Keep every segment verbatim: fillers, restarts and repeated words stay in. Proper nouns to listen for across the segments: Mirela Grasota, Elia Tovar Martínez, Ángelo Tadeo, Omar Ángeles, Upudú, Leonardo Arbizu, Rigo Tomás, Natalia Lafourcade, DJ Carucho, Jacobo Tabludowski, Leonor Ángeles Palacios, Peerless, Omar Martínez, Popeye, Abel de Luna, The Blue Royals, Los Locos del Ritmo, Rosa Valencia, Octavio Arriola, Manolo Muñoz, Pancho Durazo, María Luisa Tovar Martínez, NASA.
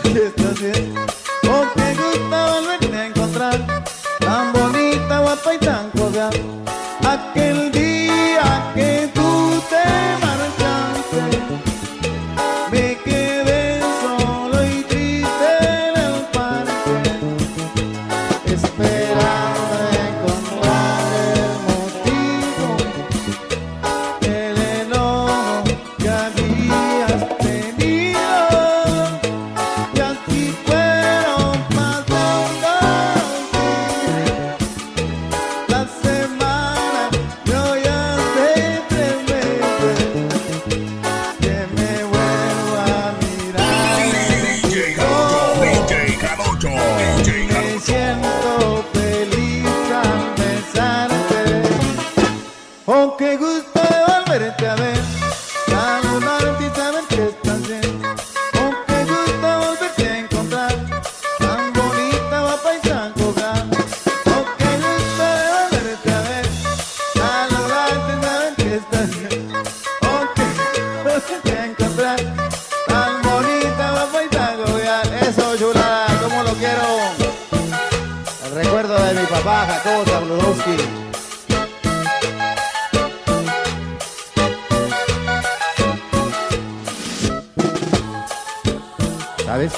quisiste decir, porque gustaba volverme a encontrar, tan bonita, guapa y tan cordial. Aquel día que tú te marchaste, me quedé solo y triste en el parque, esperando encontrar el motivo del enojo que habías tenido. Y así fueron pasando las semanas, yo ya sé tres veces que me vuelvo a mirar. D J Carucho, D J Carucho, D J Carucho. Me siento feliz al besarte, oh, qué gusto volverte a ver, saludarte y saber que estás bien. Oh, qué gusto volverte a encontrar, tan bonita, guapa y tan cordial. Oh, qué gusto volverte a ver, saludarte y saber que estás bien. Oh, qué gusto volverte a encontrar, tan bonita, guapa y tan cordial. Eso, chulada, como lo quiero. El recuerdo de mi papá, Jacobo Tabludowski. ¿Sabes?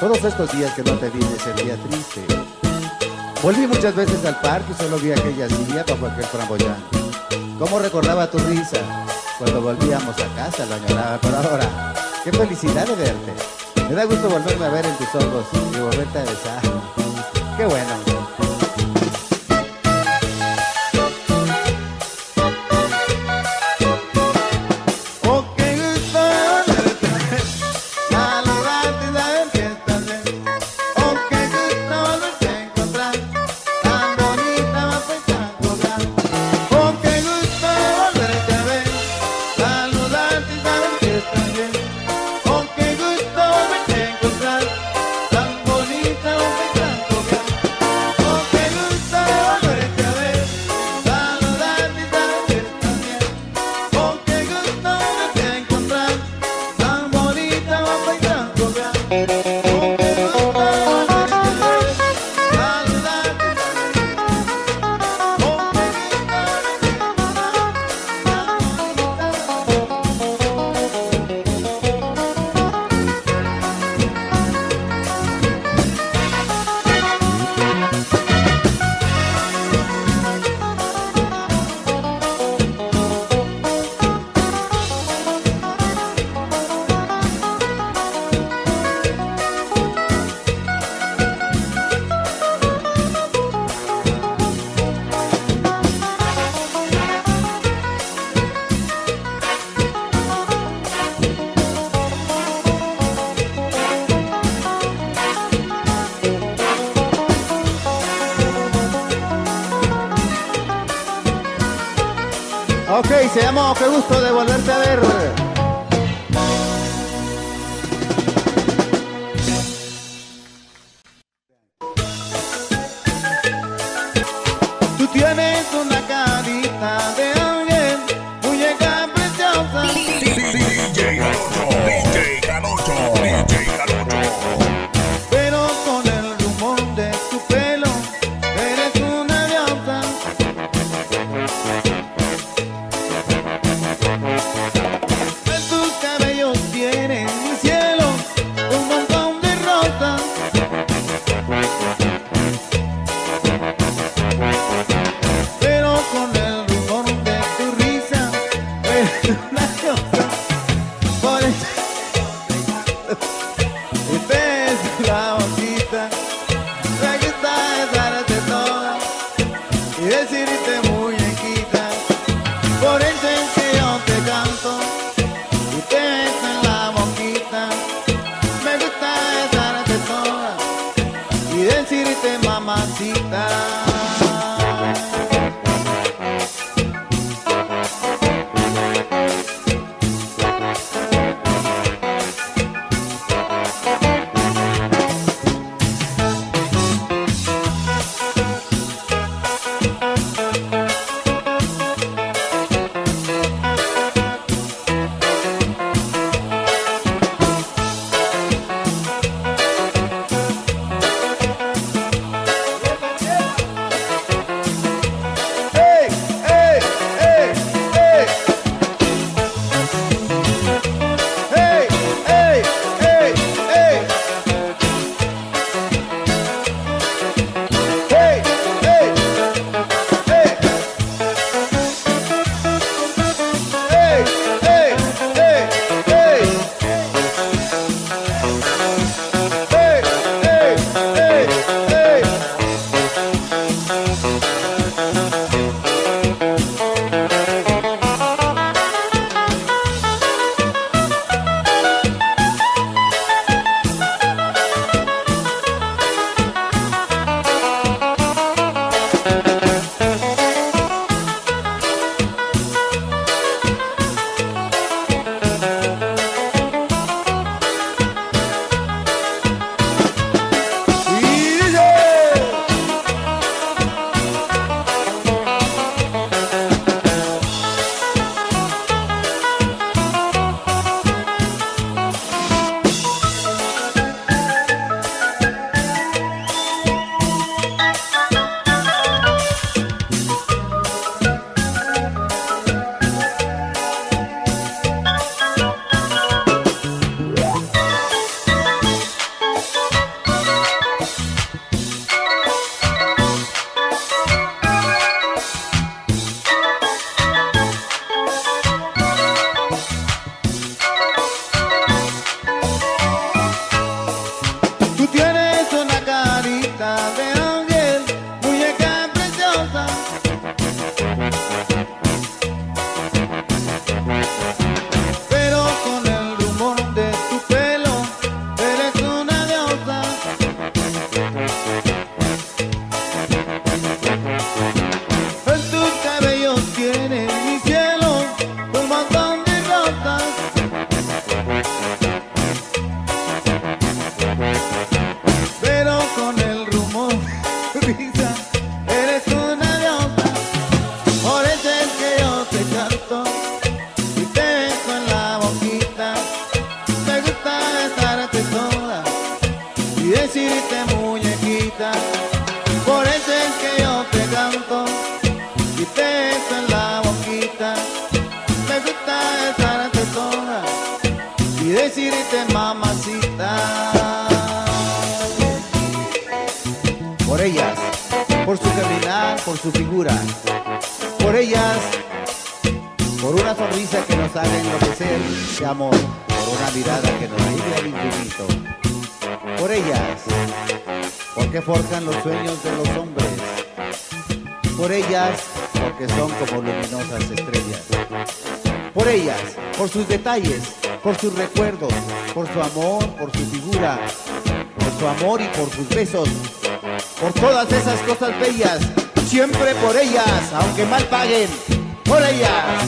Todos estos días que no te vi me sentía triste. Volví muchas veces al parque y solo vi aquella silla bajo aquel framboyán. ¿Cómo recordaba tu risa? Cuando volvíamos a casa lo añoraba, pero ahora, qué felicidad de verte. Me da gusto volverme a ver en tus ojos y volverte a besar. Qué bueno. Oh, qué gusto volverte a ver, saludarte y saber que estás bien. Oh, qué gusto volverte a encontrar, tan bonita, guapa y tan cordial. Oh, qué gusto volverte a ver, saludarte y saber que estás bien. Oh, qué gusto volverte a encontrar, tan bonita, guapa y tan cordial. Oh, qué gusto volverte a ver, saludarte y saber que estás bien. Oh, qué gusto volverte a encontrar, tan bonita, guapa y tan cordial. Oh, qué gusto volverte a ver, saludarte y saber que estás bien. Oh, qué gusto volverte a encontrar, tan bonita, guapa y tan cordial. Ok, se llamó Qué gusto de volverte a ver. Tú tienes una carita de alguien, muñeca preciosa. D J Carucho, D J Carucho, D J Carucho. Pero con el rumor de tu pelo, eres una diosa. En tus cabellos tienes, mi cielo, un montón de rosas. Pero con el rumor de tu risa, eres una diosa. Por eso, usted es la boquita, la que está a besarte toda y decirte muñequita. Por eso es que yo te canto y te beso en la boquita. Me gusta besarte toda y decirte mamacita. decirte muñequita, por eso es que yo te canto y te beso en la boquita. Me gusta estar ante sola y decirte mamacita. Por ellas, por su caminar, por su figura, por ellas, por una sonrisa que nos haga enloquecer de amor, por una mirada que nos lleve al infinito. Por ellas, porque forjan los sueños de los hombres. Por ellas, porque son como luminosas estrellas. Por ellas, por sus detalles, por sus recuerdos, por su amor, por su figura, por su amor y por sus besos. Por todas esas cosas bellas, siempre por ellas, aunque mal paguen, por ellas.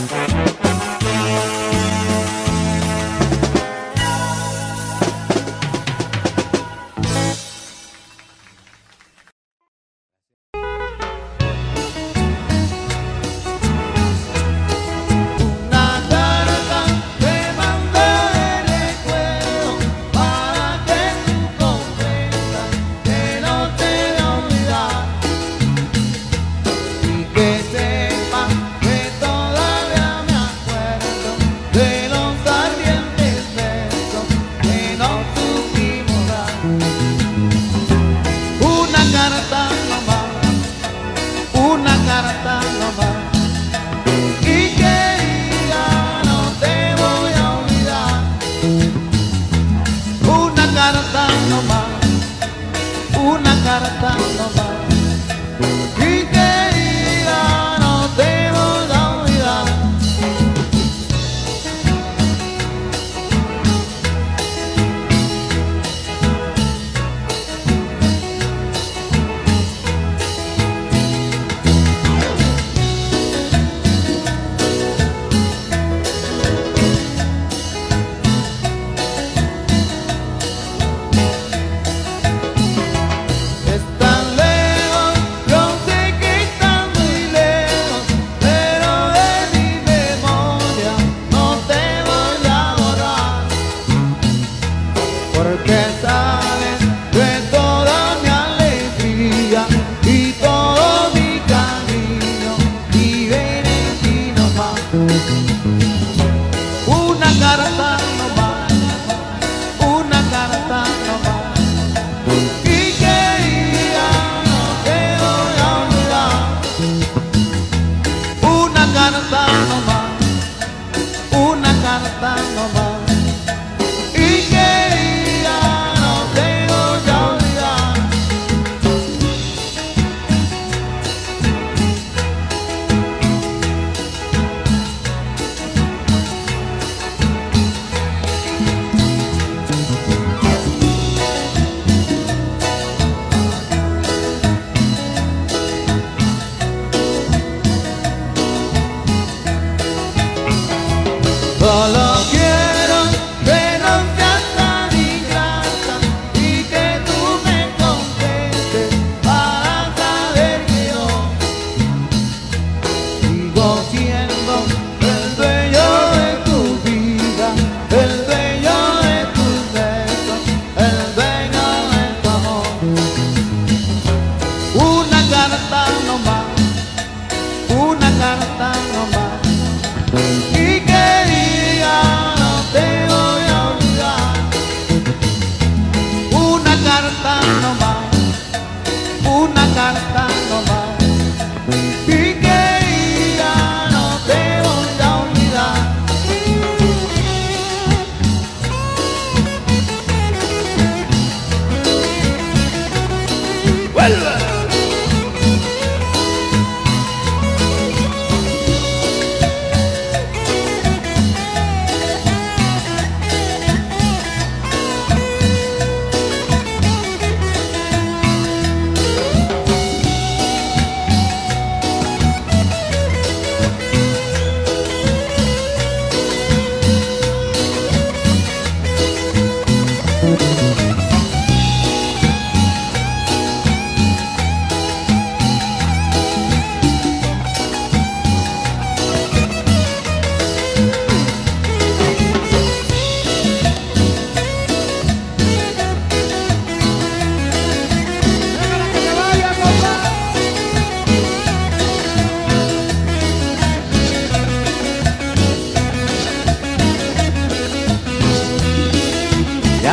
Una carta nomás, y querida, no te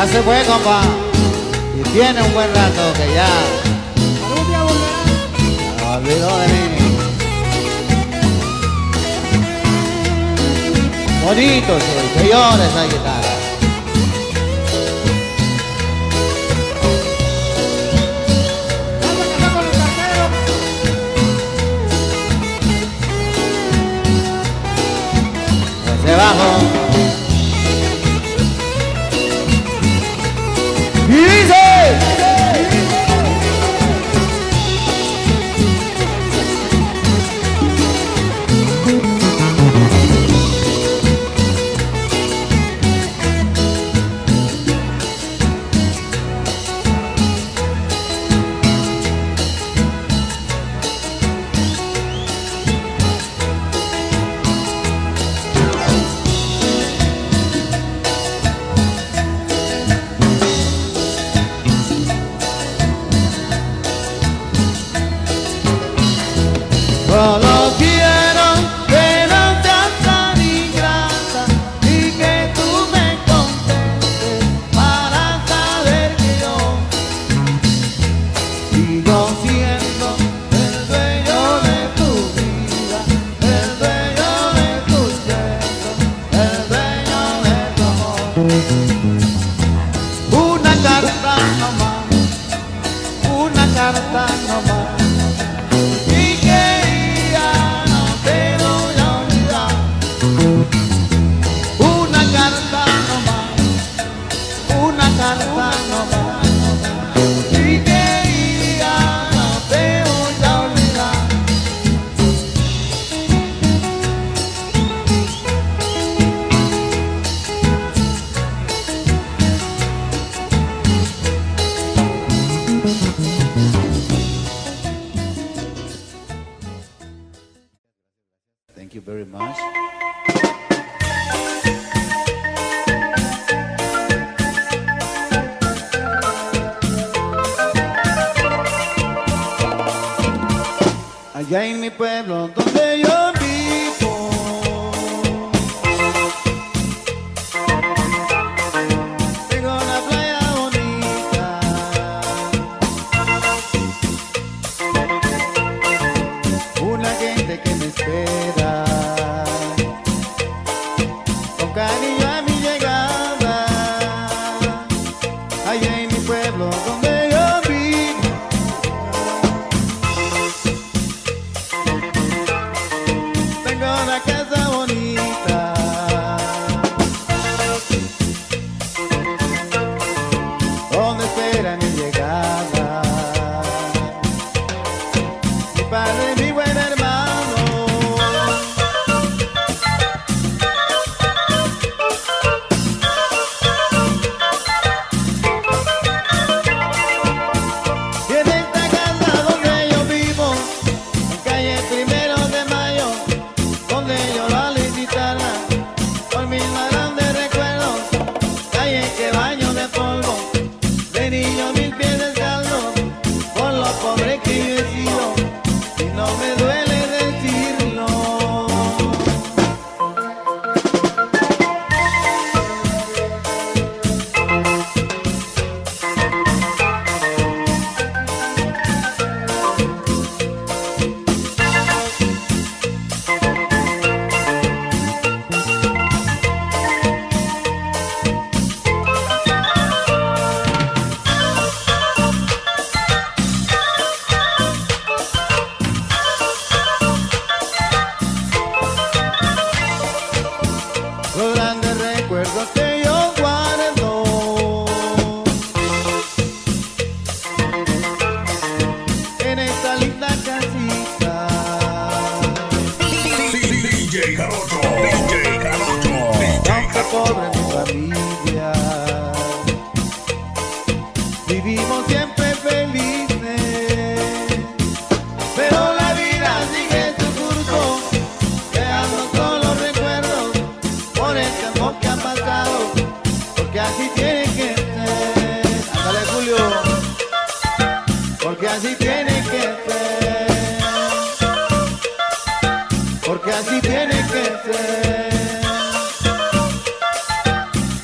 Ya se fue, compa. Y tiene un buen rato que ya me olvidó de mí. Bonito soy, que llora esa guitarra. Debajo y dice,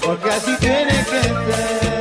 porque así tiene que ser.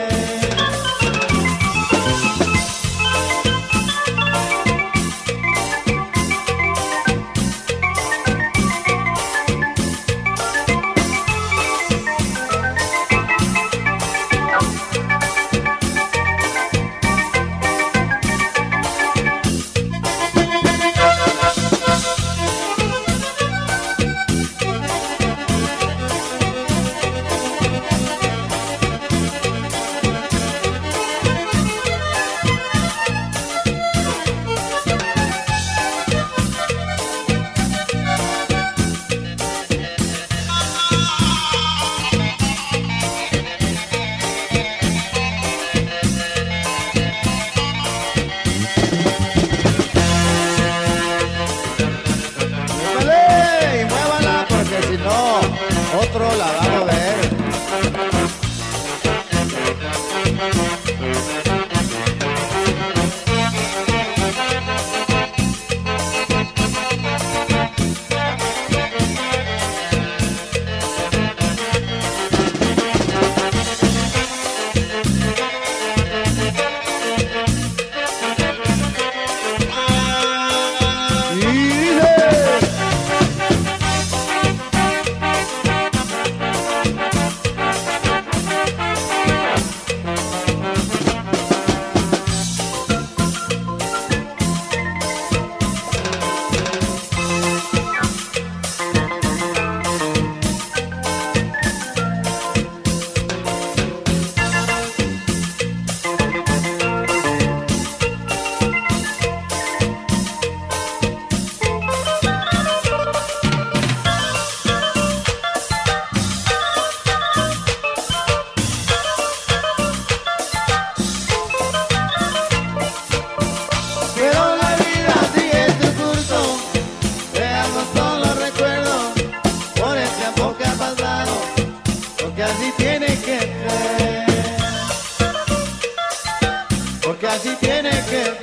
así tiene que ser,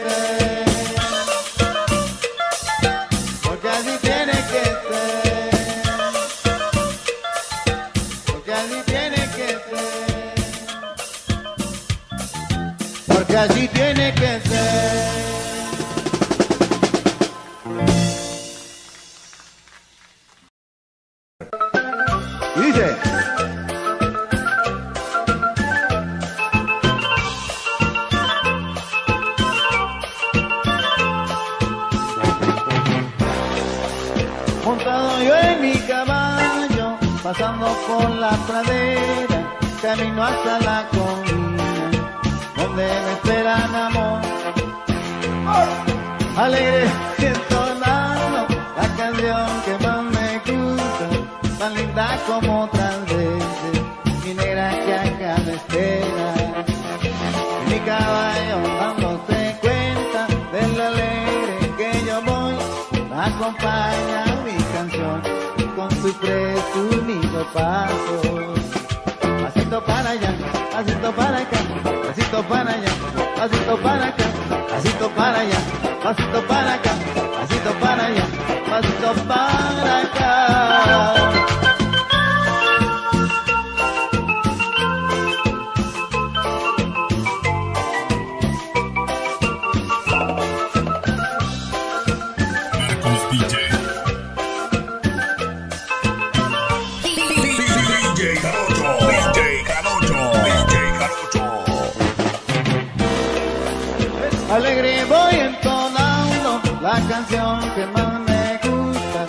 porque así tiene que ser, porque así tiene que ser, porque así tiene que ser. Pasando por la pradera, camino hasta la colina, donde me esperan amor. ¡Oh! Alegre y entonado, la canción que más me gusta, tan linda como otras veces, mi negra que acá me espera. Y mi caballo dándose cuenta de lo alegre que yo voy, acompaña mi canción con su presumido paso. Pasito para allá, pasito para acá, pasito para allá, pasito para acá, pasito para allá, pasito para acá, pasito para allá, pasito para acá. Alegre voy entonando la canción que más me gusta,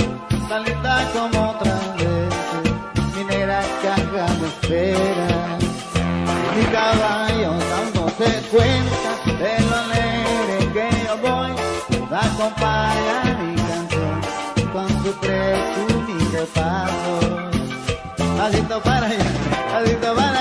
tan linda como otras veces, mi negra caja me espera. Y mi caballo dándose cuenta de lo alegre que yo voy, acompaña mi canción con su presumido paso. Pasito para allá, pasito para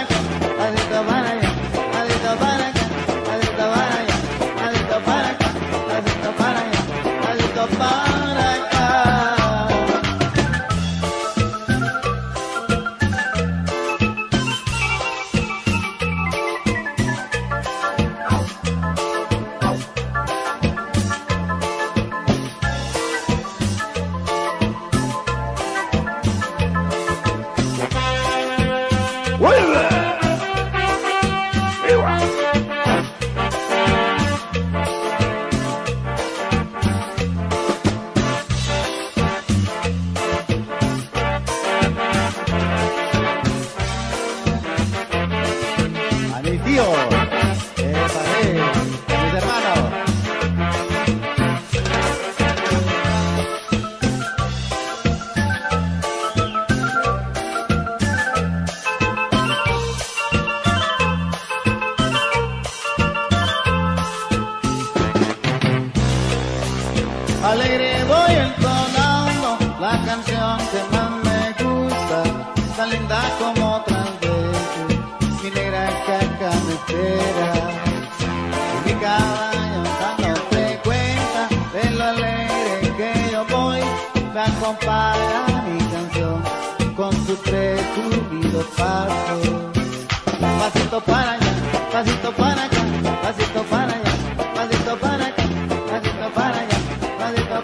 acá, pasito para allá, pasito para acá, pasito para allá,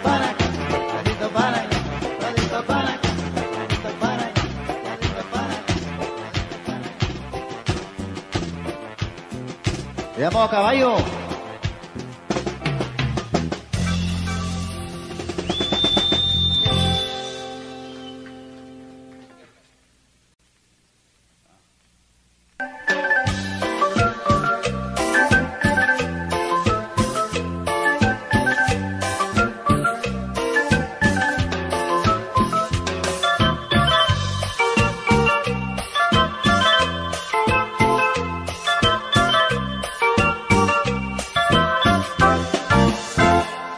para acá, pasito para allá, pasito para acá. Caballo.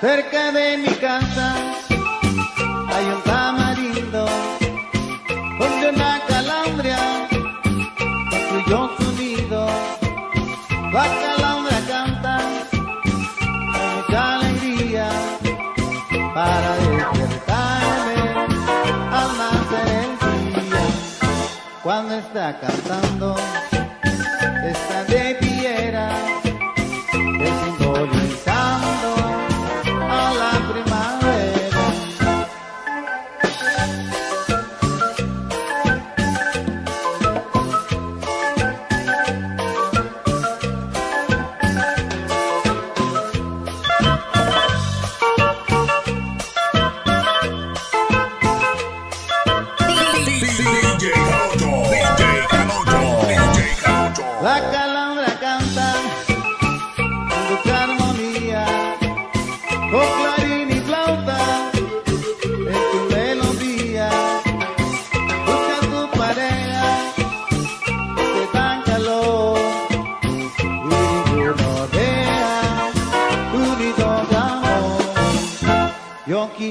Cerca de mi casa hay un tamarindo donde una calandria construyó su nido. La calandria canta con mucha alegría para despertarme al nacer el día. Cuando está cantando, está de piedra.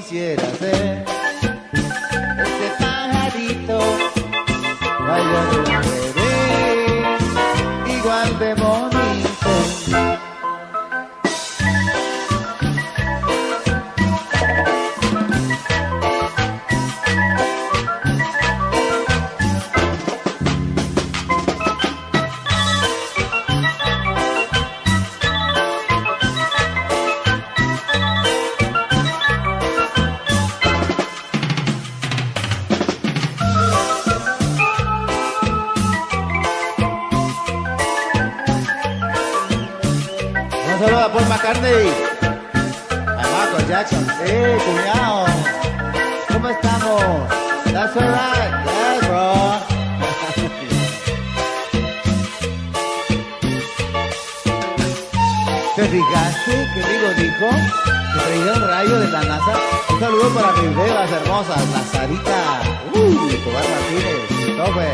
quisiera ser ese pajarito bailando un bebé igual de bonito. ¡Eh, cuñado! ¿Cómo estamos? That's alright, yeah, bro. ¿Te fijaste que digo dijo? Que traía un rayo de la NASA. Un saludo para mis bebas hermosas, la Sarita, uh, Tovar Martínez, Tope,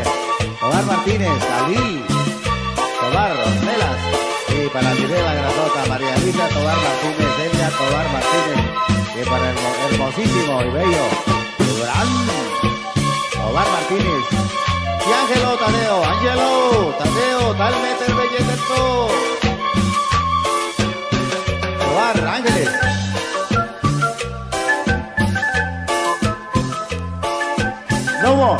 Tovar Martínez, Ali, Tovar, Roselas, y para Mirela Grasota, María Luisa Tovar Martínez, Elia Tovar Martínez. Que para el hermosísimo y bello gran Omar Martínez y Ángelo Tadeo, Ángelo Tadeo, tal meter belleza en todo Omar Ángeles. ¡Lobo!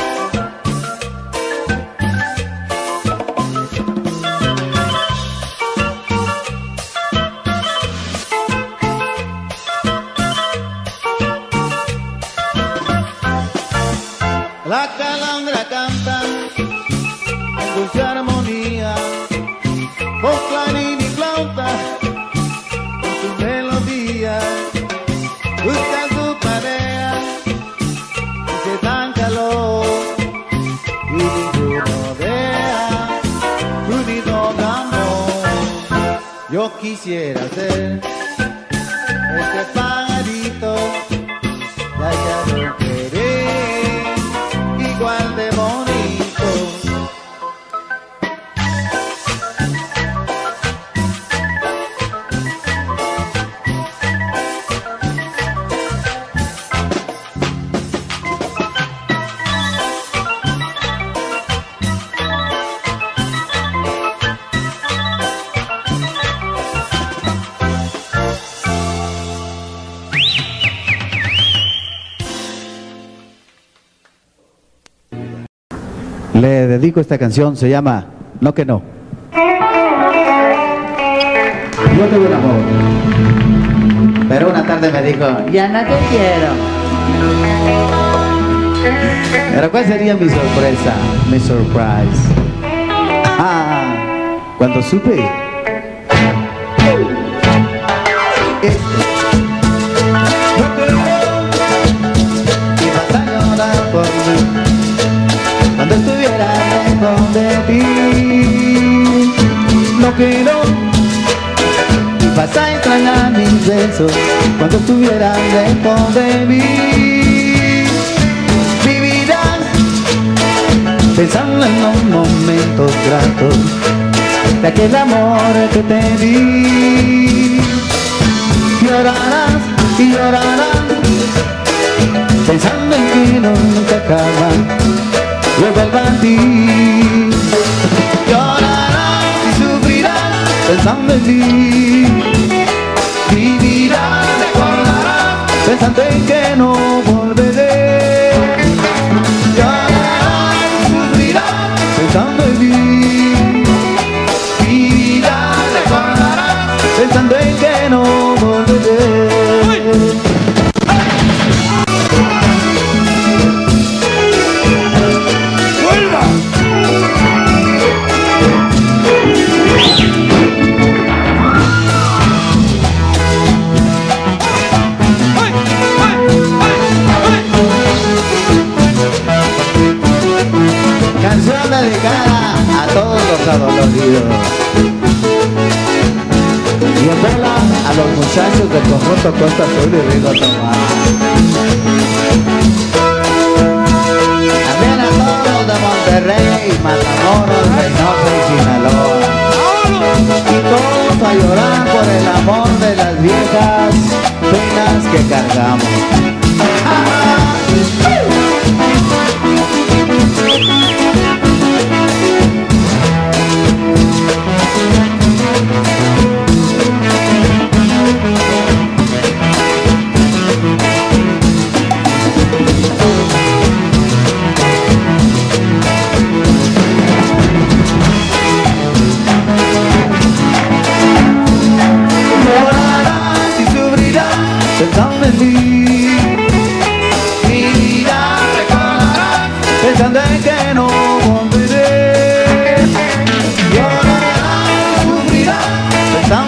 La calandra canta en dulce armonía, con clarín y flauta con su melodía, busca su pareja y se dan calor, y ninguno deja su nido de amor. Yo quisiera ser este pajarito, la llave igual de bonito. Le dedico esta canción, se llama No que no. Yo tuve un amor, pero una tarde me dijo, ya no te quiero. Pero ¿cuál sería mi sorpresa? Mi surprise. Ah, cuando supe. Este. De ti no quiero, y vas a extrañar mis besos cuando estuvieras lejos de mí. Vivirás pensando en los momentos gratos de aquel amor que te di. Llorarás y llorarás pensando en que nunca acaba. Vuelvo a ti. Llorarás y sufrirás pensando en ti. Vivirás, recordarás pensando en que no volveré. Llorarás y sufrirás pensando en ti. Vivirás, recordarás pensando en que no volveré. Dedicada a todos los adoloridos y en bola a los muchachos del conjunto Costa Azul y Rigo Tomás. También a todos de Monterrey, Matamoros, Reynosa y Sinaloa. Y todos a llorar por el amor de las viejas penas que cargamos.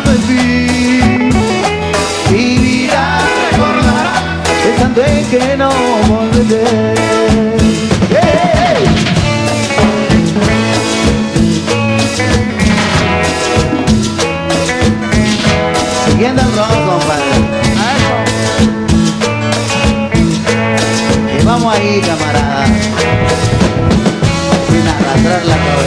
pensando en ti. Mi vida recordará pensando en que no volveré. Siguiendo el rock, compadre. Y vamos ahí, camarada. Sin arrastrar la cabeza.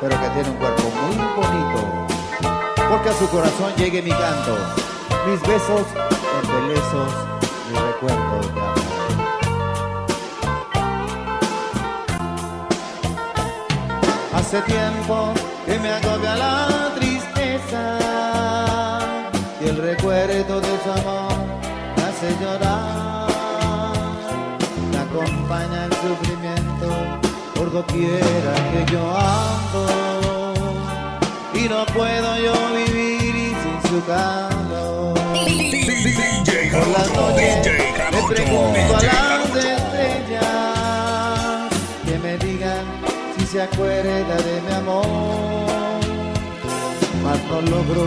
pero que tiene un cuerpo muy bonito. Porque a su corazón llegue mi canto, mis besos, mis embelesos, mis recuerdos de amor. Hace tiempo que me agobia la tristeza y el recuerdo de su amor me hace llorar. Me acompaña el sufrimiento por doquiera que yo ando y no puedo yo vivir sin su calor. Por las noches me pregunto a las estrellas que me digan se acuerda de mi amor, mas no logro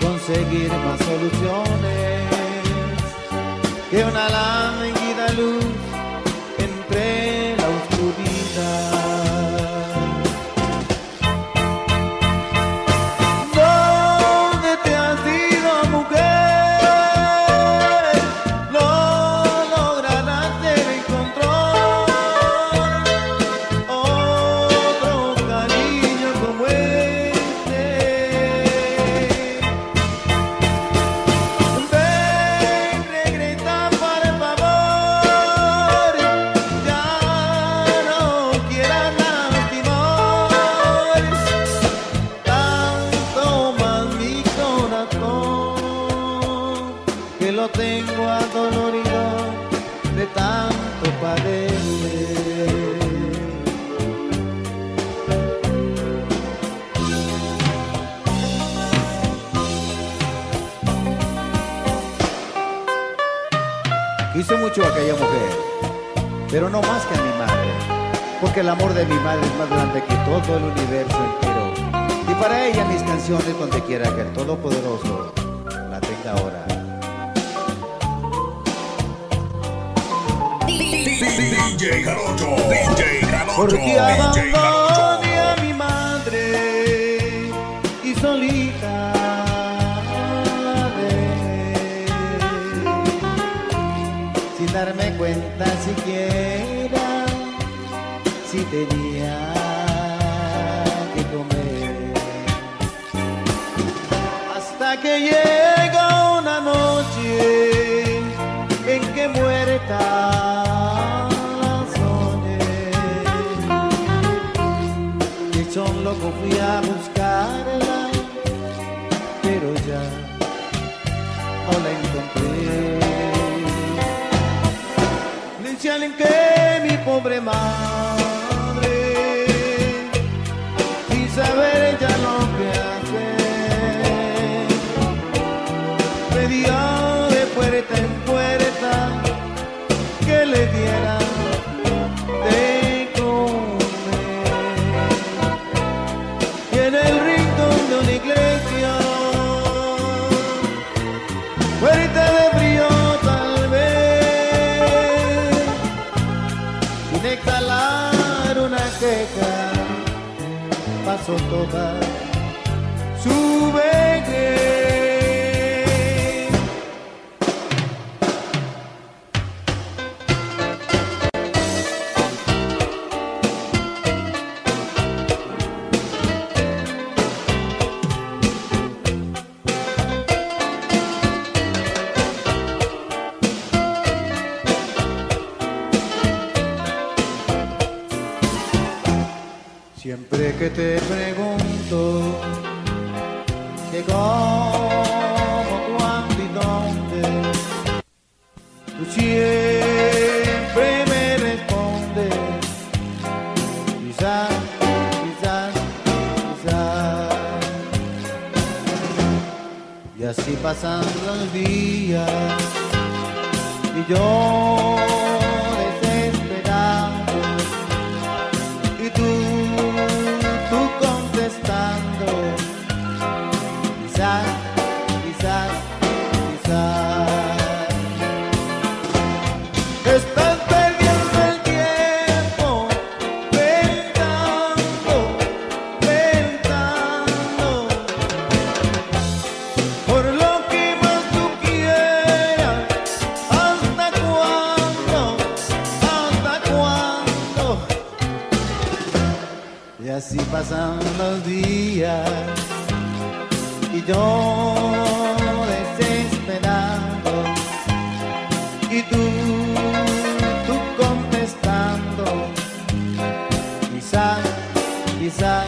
conseguir más soluciones que una lánguida luz entre la oscuridad. ¿Dónde te has ido, mujer? No lograrás el encontrar a aquella mujer, pero no más que a mi madre, porque el amor de mi madre es más grande que todo el universo entero, y para ella mis canciones donde quiera que el Todopoderoso la tenga ahora. D J Carucho, D J Carucho, porque abandoné a mi madre y solita. Darme cuenta siquiera si tenía que comer, hasta que llega una noche en que muerta soñé, de hecho loco fui a buscarla, pero ya no la encontré. En que mi pobre madre, sin saber ya lo que hacer, pedía de puerta en puerta que le diera de comer. Y en el rincón de una iglesia, puerta de pasó toda su vejez. Siempre que te pregunto que cómo, cuándo y dónde, tú siempre me respondes quizás, quizás, quizás. Y así pasan los días y yo desesperado y tú contestando quizás, quizás, quizás. Estás perdiendo el tiempo pensando, pensando por lo que más tú quieras. ¿Hasta cuándo? pasan los días y yo desesperado y tú, tú contestando. Quizás, quizás,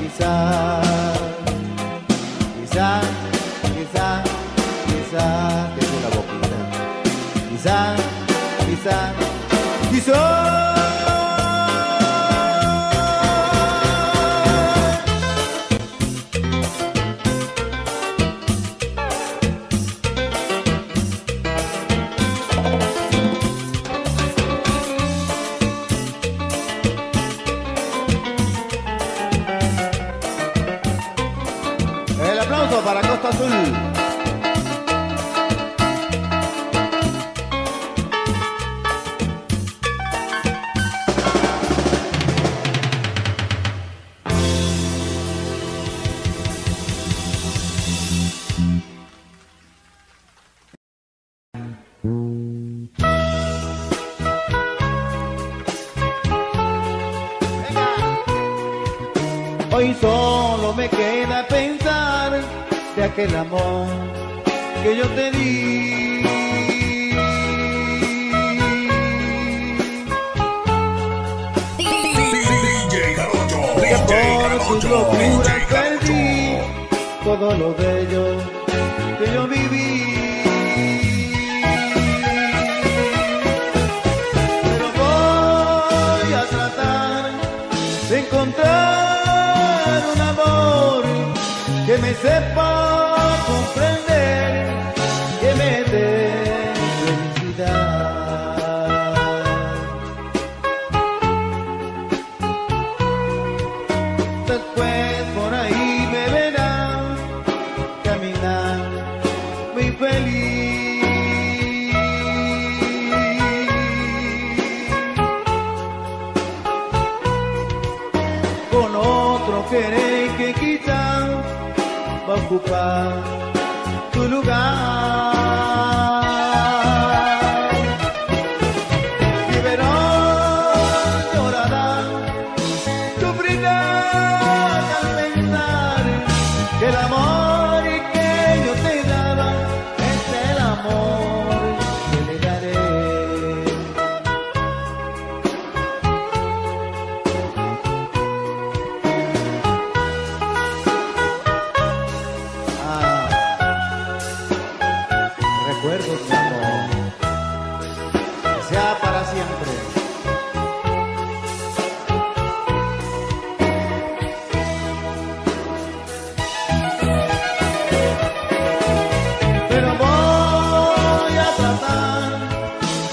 quizás, quizás, quizás, quizás, tengo una boquita. Quizás, quizás, quizás. El amor que yo te di, D J Carollo, que por sus locuras perdí todo lo bello que yo viví. Pero voy a tratar de encontrar un amor que me sepa comprender, que me dé felicidad. Después por ahí me verán caminar muy feliz. Con otro querer que quizás va a ocupar lugar. Mi verón llorará, sufrirá al pensar que el amor que yo te daba es el amor que le daré. Ah. Recuerdos de amor, que sea para siempre. Pero voy a tratar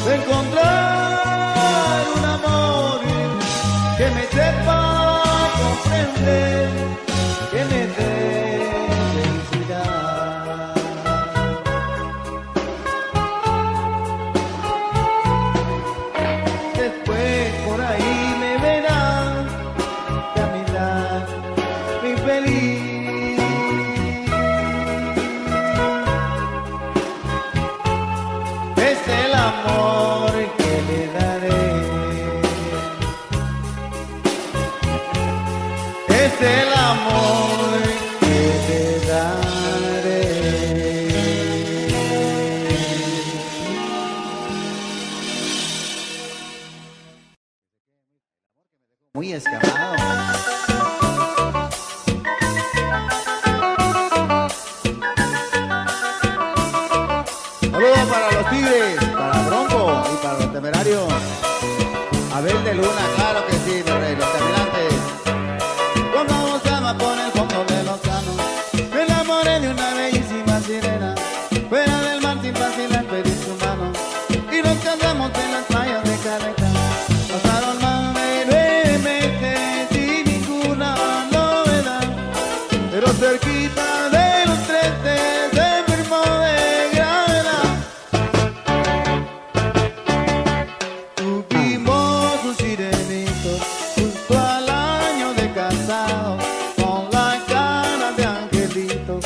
de encontrar un amor que me sepa comprender, que me dé. El amor que te daré. Muy escapado. Saludos para los Tigres, para Bronco y para los Temerarios. Abel de Luna, claro que sí, mi rey, los Temerarios. Por el fondo de los canos me enamoré de una bellísima sirena, fuera del mar sin vacilar pedí su mano, y nos casamos en las playas de Caracas. Pasaron más de nueve meses sin ninguna novedad, pero cerquita de los trece se enfermó de gravedad. Tuvimos un sirenito justo al año de casado, con la cara de angelito.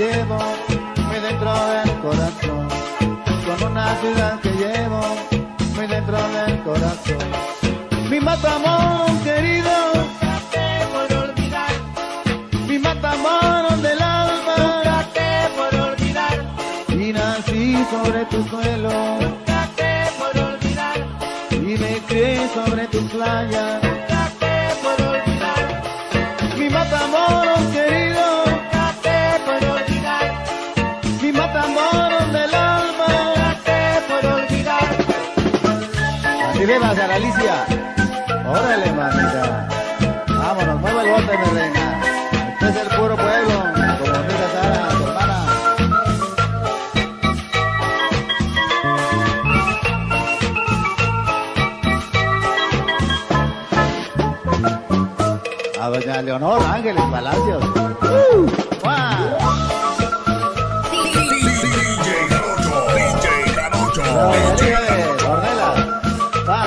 llevo muy dentro del corazón, como una ciudad que llevo muy dentro del corazón. Mi Matamón querido, nunca te por olvidar. Mi Matamón del alma, nunca te por olvidar. Y nací sobre tu suelo, nunca te por olvidar. Y me crié sobre tu playa, nunca te por olvidar. Mi Matamón querido, nunca te por olvidar. Mi Matamón del alma, nunca te por olvidar. Si bebas a la Alicia, órale manita, vámonos, mueve el bote, mi reina. Este es el puro pueblo, como dice Sara, tu hermana. A doña Leonor Ángeles Palacios. Uh, D J Carucho, D J Carucho, D J Ornella. Va.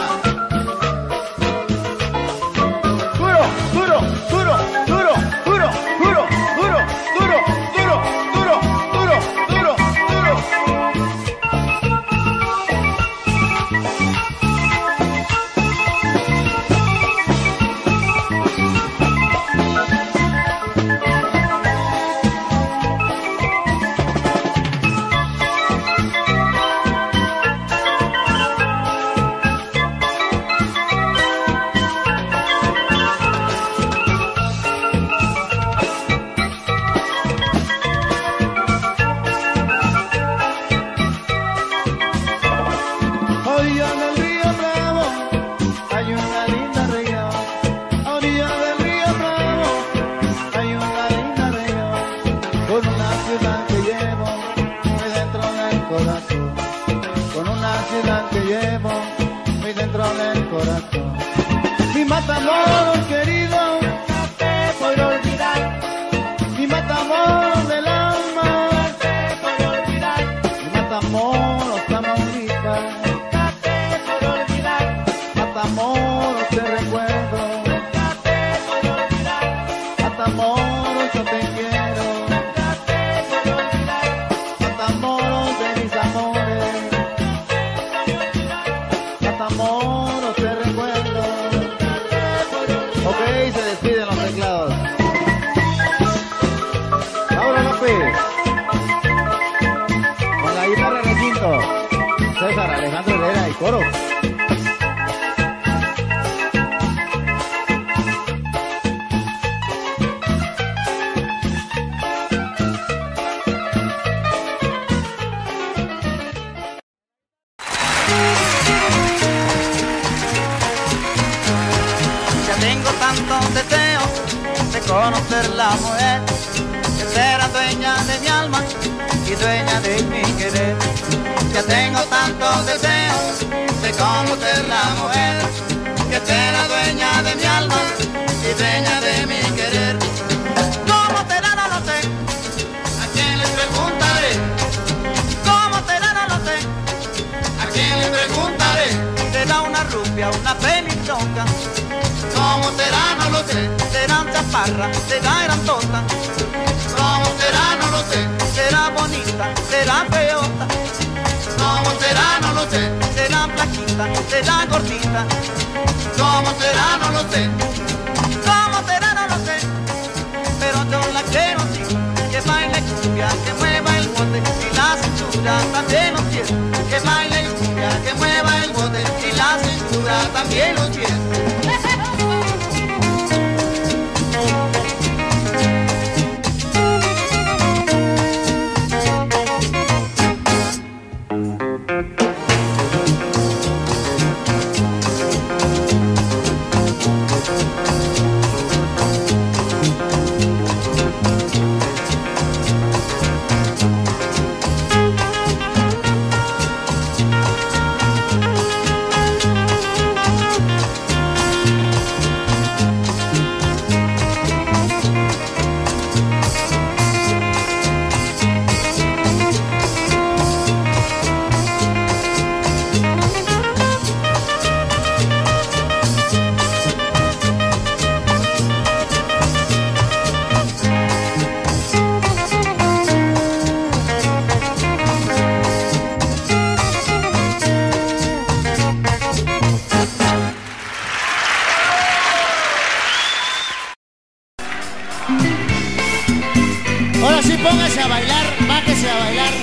Ahora sí, póngase a bailar, bájese a bailar.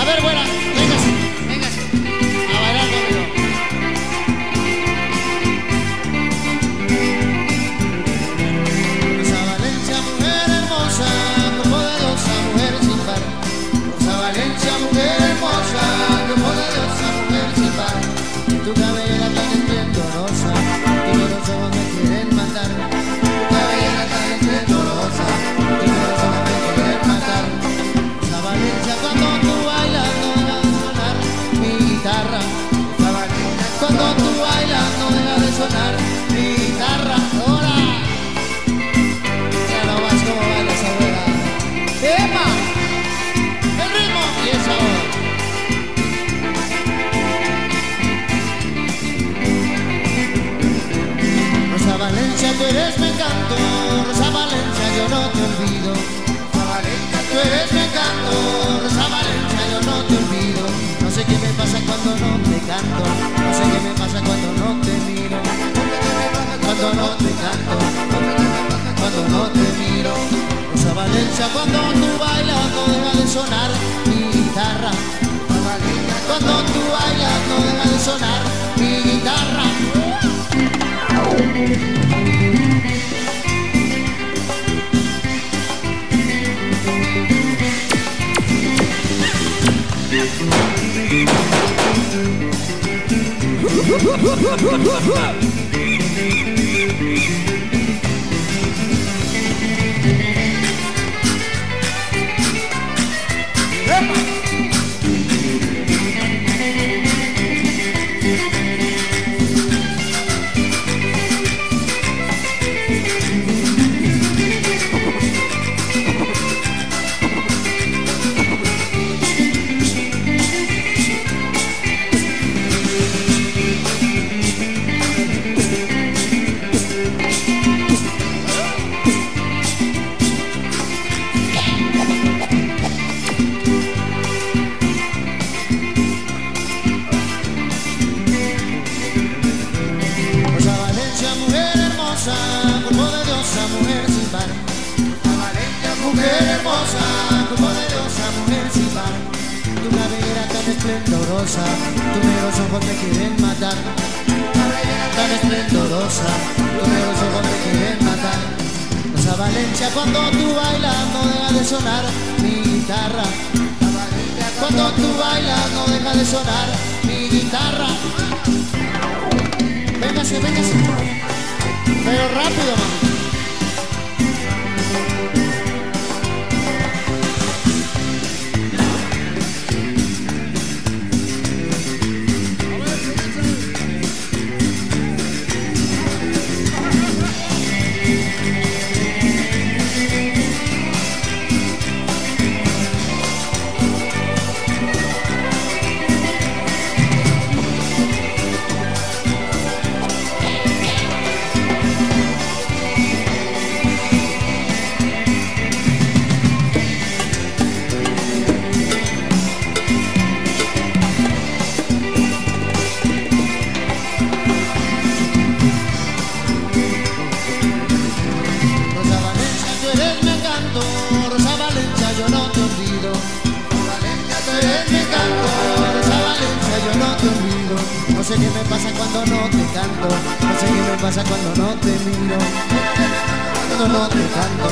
A ver, buena, véngase, véngase a bailar conmigo. Rosa Valencia, mujer hermosa, qué poderosa, mujer sin par. Rosa Valencia, mujer hermosa, qué poderosa, mujer sin par. En tu cabellera tan esplendorosa, todos los ojos me quieren matar. Tu cabellera tan esplendorosa, todos los ojos me quieren matar. Rosa Valencia, cuando tú bailas no deja de sonar mi guitarra. Rosa Valencia, cuando tú bailas no deja de sonar mi guitarra. ¡Hola! Ya no vas como bailas ahora. ¡Epa! El ritmo y esa hora. Rosa Valencia, tú eres mi encanto, Rosa Valencia, yo no te olvido. Rosa Valencia, tú eres mi encanto, Rosa Valencia, yo no te olvido. No sé qué me pasa cuando no te canto, no sé qué me pasa cuando no te miro. Cuando no te canto, cuando no te miro. Rosa Valencia, cuando tú bailas no deja de sonar mi guitarra. Rosa Valencia, cuando tú bailas no deja de sonar mi guitarra. ¡Epa! Esplendorosa, tus negros ojos me quieren matar. Tan esplendorosa, tus negros ojos me quieren matar. Rosa Valencia, cuando tú bailas no deja de sonar mi guitarra. Cuando tú bailas no deja de sonar mi guitarra. Véngase, véngase, pero rápido, man. No sé qué me pasa cuando no te canto, no sé qué me pasa cuando no te miro. Cuando no te canto,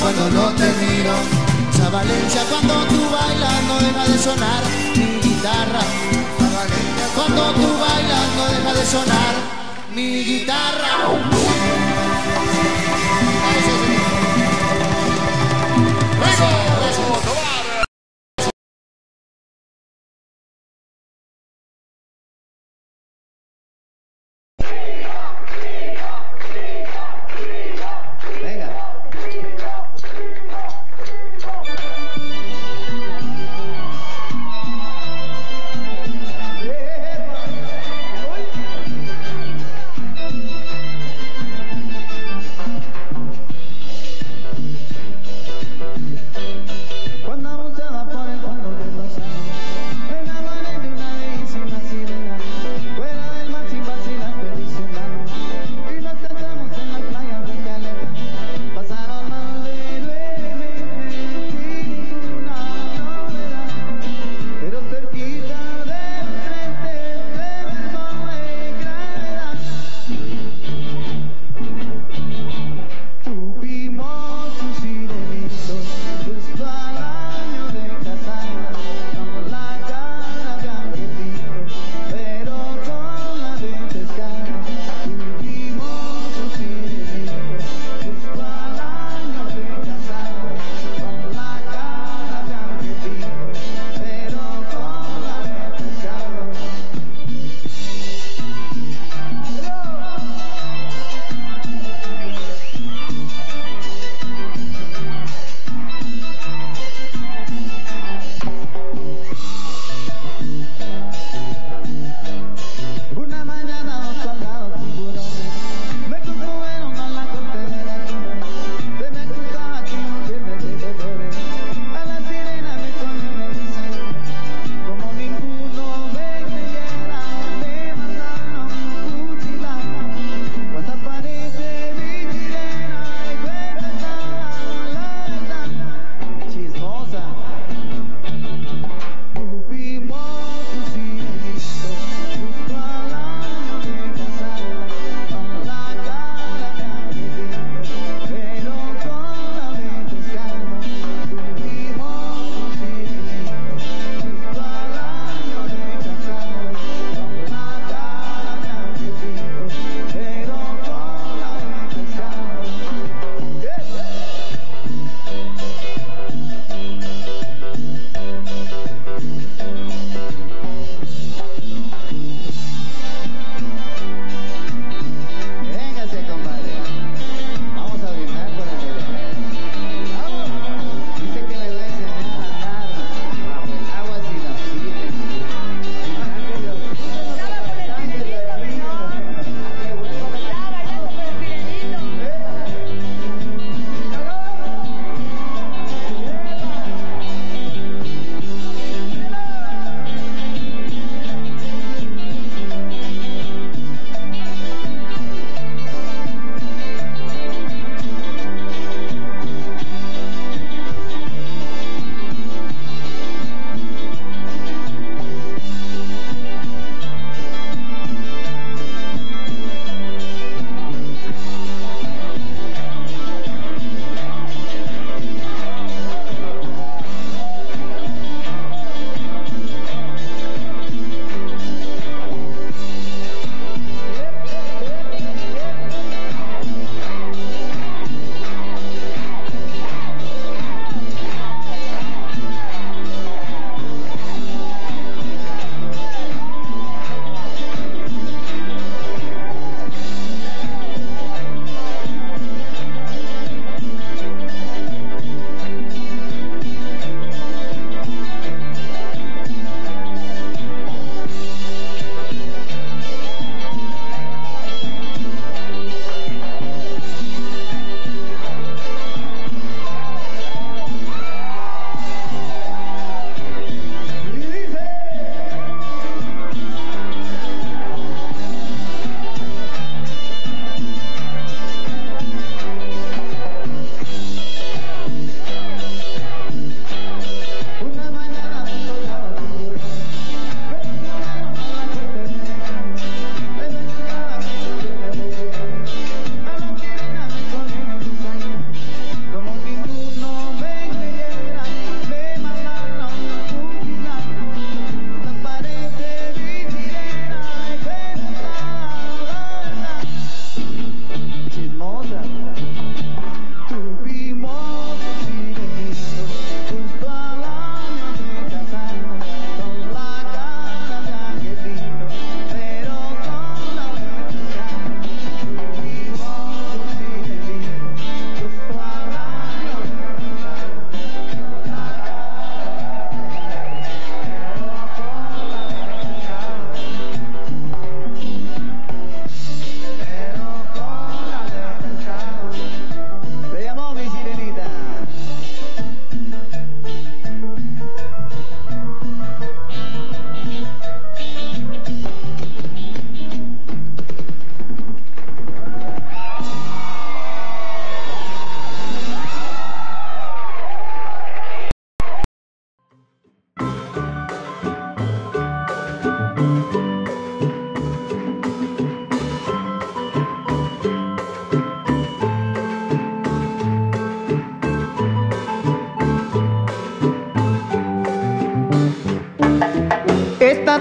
cuando no te miro. Rosa Valencia, cuando tú bailas no deja de sonar mi guitarra. Cuando tú bailas no deja de sonar mi guitarra.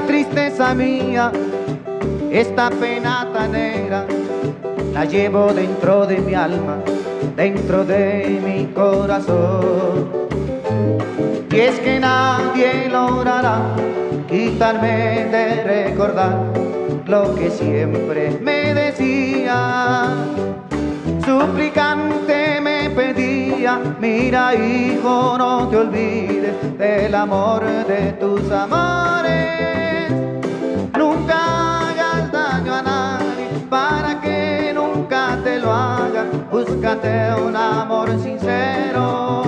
tristeza mía, esta pena tan negra, la llevo dentro de mi alma, dentro de mi corazón. Y es que nadie logrará quitarme de recordar lo que siempre me decía. Suplicante me pedía, mira hijo, no te olvides del amor de tus amores. Nunca hagas daño a nadie, para que nunca te lo hagan, búscate un amor sincero.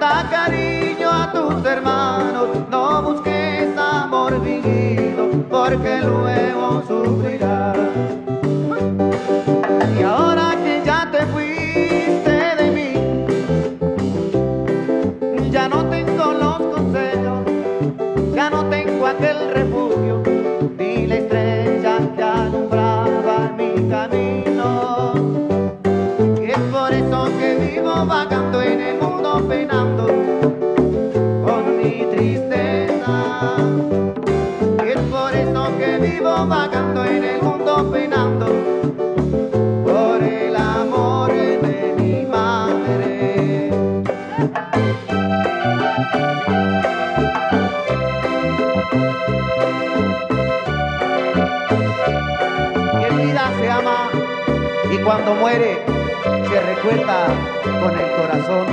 Da cariño a tus hermanos, no busques amor fingido, porque luego sufrirás. Y ahora que ya te fuiste de mí, ya no tengo los consejos, ya no tengo aquel refugio, ni la estrella que alumbraba mi camino. Y es por eso que vivo vagando en el mundo penando con mi tristeza. Y es por eso que vivo vagando en el mundo penando. Cuando muere, se recuerda con el corazón.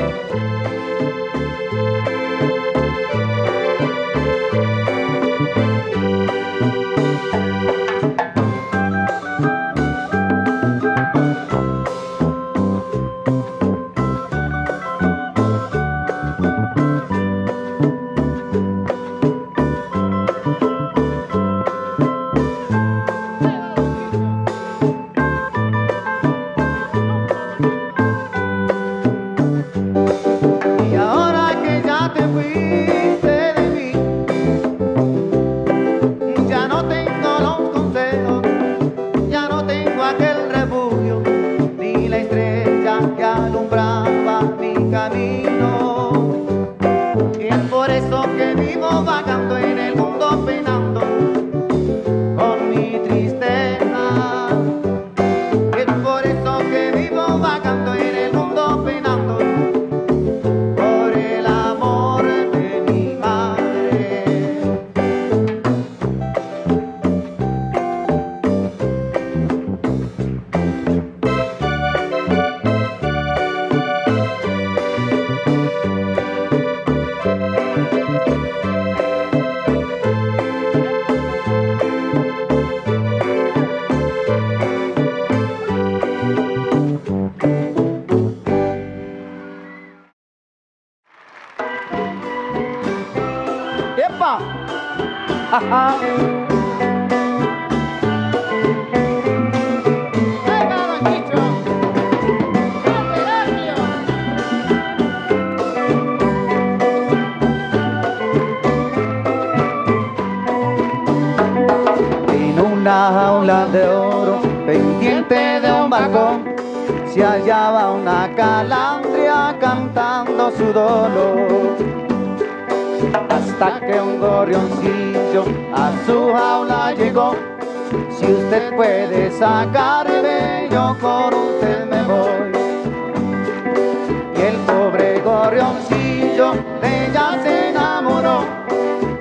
Sacarme yo con usted me voy. Y el pobre gorrioncillo de ella se enamoró,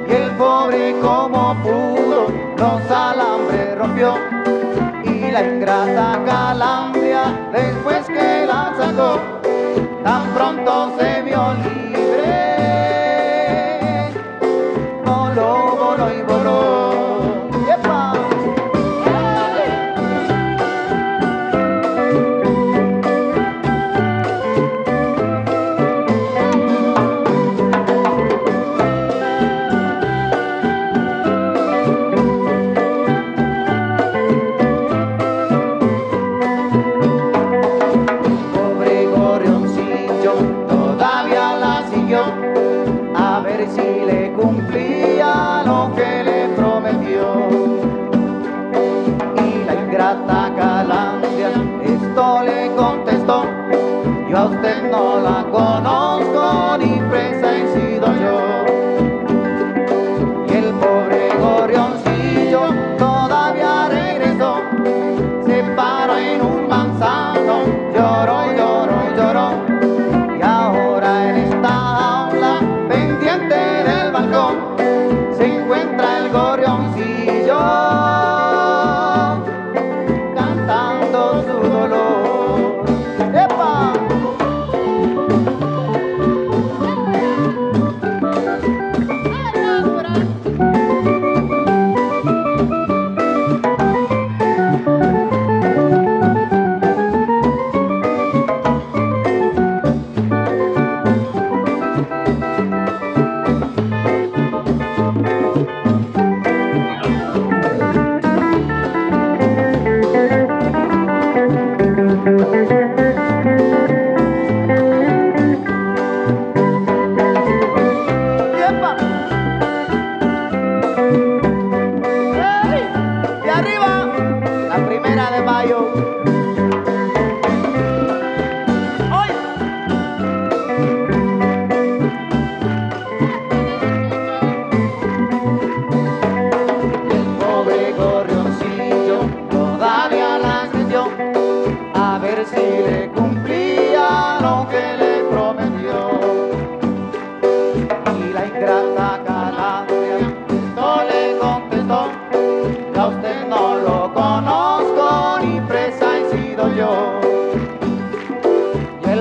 y el pobre como pudo los alambres rompió, y la ingrata calandria después que la sacó, tan pronto se vio libre, voló, voló y voló. No la conozco, ni presa he sido yo. Y el pobre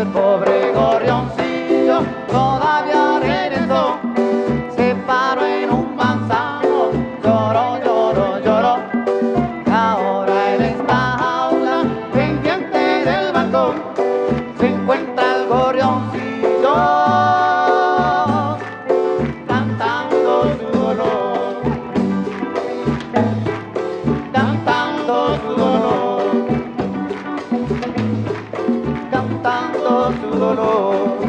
el pobre gorrioncillo todavía regresó, se paró en un manzano, lloró, lloró, lloró. Ahora él está aula, pendiente del balcón, se encuentra el gorrioncillo cantando su dolor, cantando su dolor. Cantando su dolor,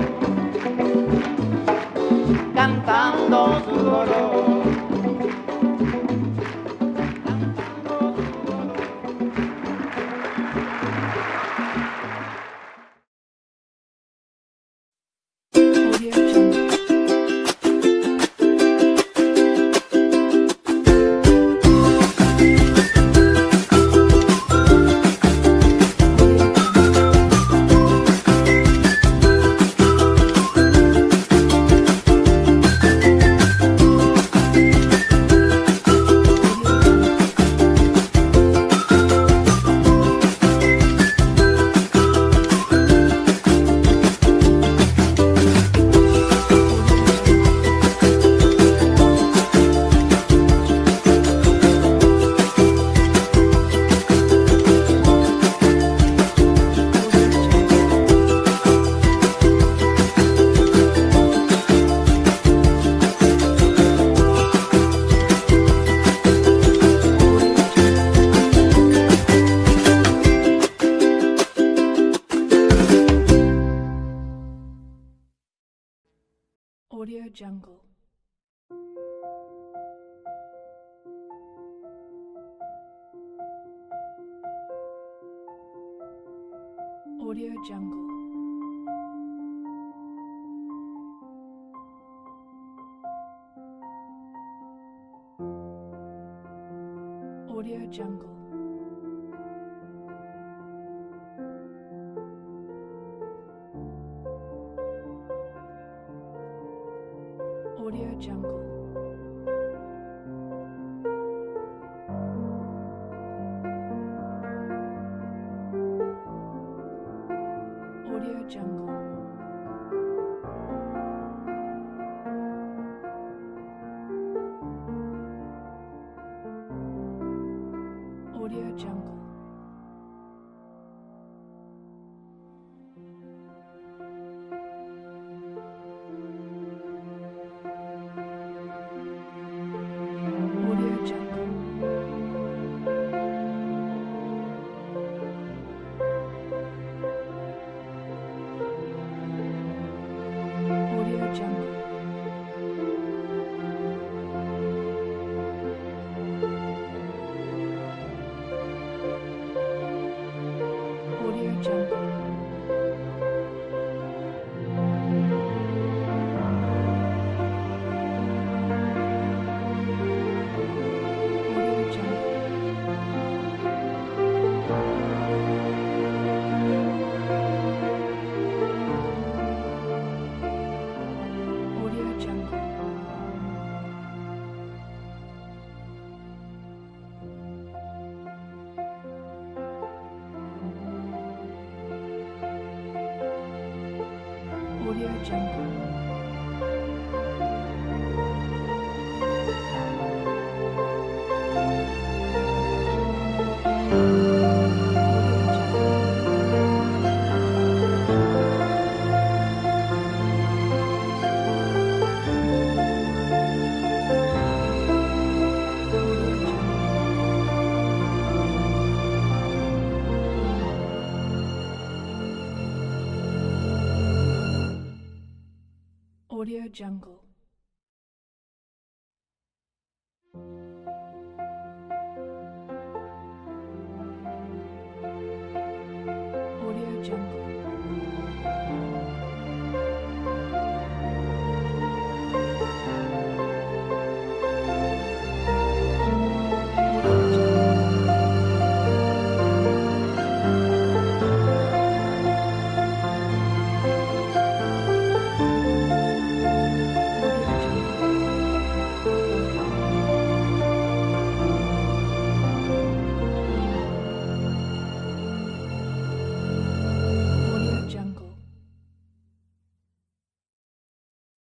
cantando su dolor, cantando su dolor. Jungle. Audio Jungle. Audio Jungle. Audio Jungle. Audio Jungle. Audio Jungle. Audio Jungle.